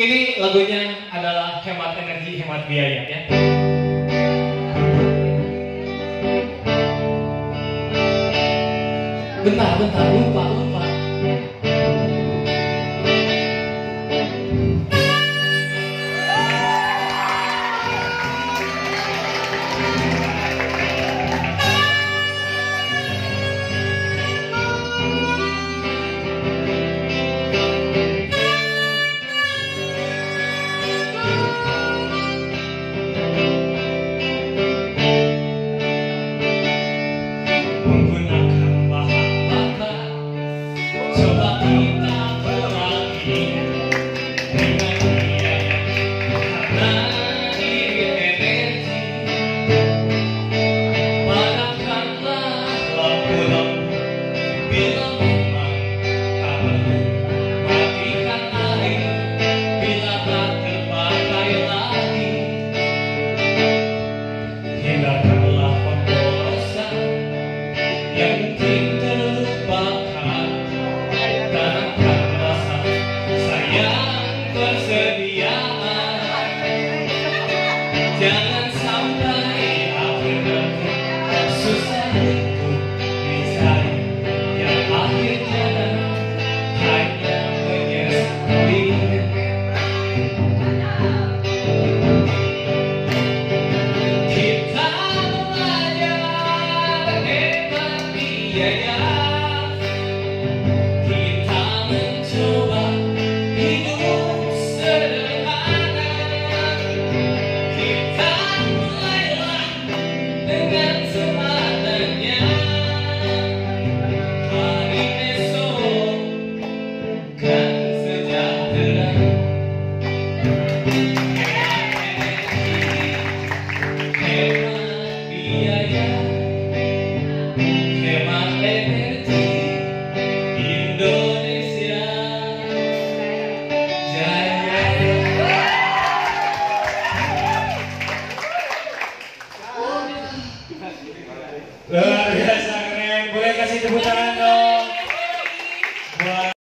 Ini lagunya adalah hemat energi, hemat biaya ya. Bentar, lupa.